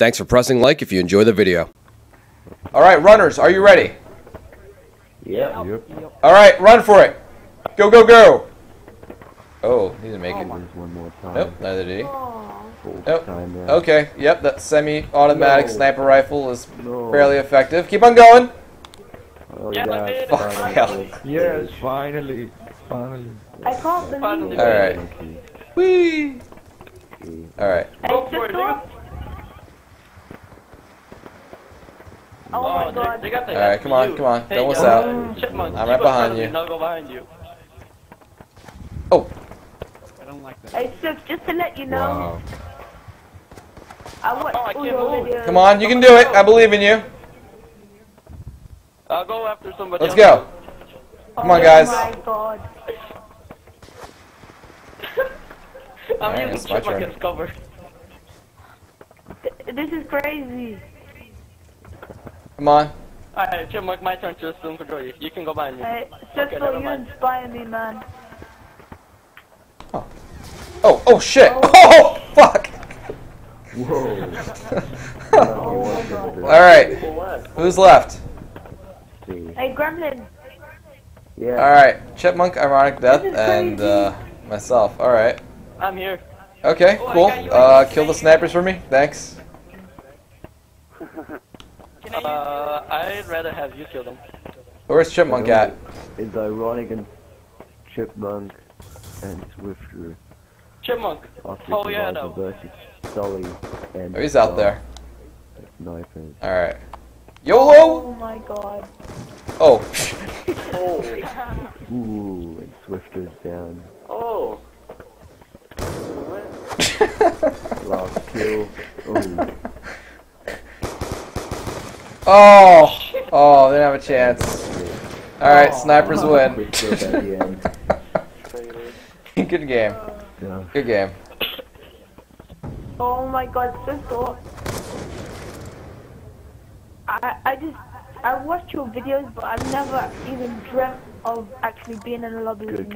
Thanks for pressing like if you enjoy the video. All right, runners, are you ready? Yeah. Yep. All right, run for it. Go, go, go. Oh, he didn't make it. One more time. Nope, neither did he. Nope. Okay, yep, that semi-automatic sniper rifle is fairly effective. Keep on going. Oh, yeah. Fuck hell. Yes, finally. Finally. I can't believe it. All right. Whee. All right. Oh my god. Alright, come on, come on. Don't miss out. I'm right behind you. Oh! I don't like that. Hey, Swift, just to let you know. Wow. I watched all your videos. Come on, you can do it. I believe in you. I'll go after somebody else. Let's go. Come on, guys. Oh my god. I'm using Chipmunk as cover. This is crazy. Come on. Alright, Chipmunk, my turn to assume control. You can go behind me. Hey, Swiftor, you inspire me, man. Oh. Oh, oh shit! Oh, oh fuck! Whoa. Oh, alright. Who's left? Hey, Gremlin. Yeah. Alright, Chipmunk, Ironic Death, and myself. Alright. I'm here. Okay, cool. Kill the snipers for me. Thanks. I'd rather have you kill them. Where's Chipmunk at? It's Ironic and Chipmunk and Swiftor. Chipmunk! Oh yeah, no. Sully and he's out there. Alright. YOLO! Oh my god. Oh. Oh. Ooh, and Swiftor's down. Oh. Last kill. Ooh. Oh! Oh, they didn't have a chance. Alright, snipers win. Good game. Good game. Oh my god, Swiftor. I watched your videos, but I've never even dreamt of actually being in a lobby.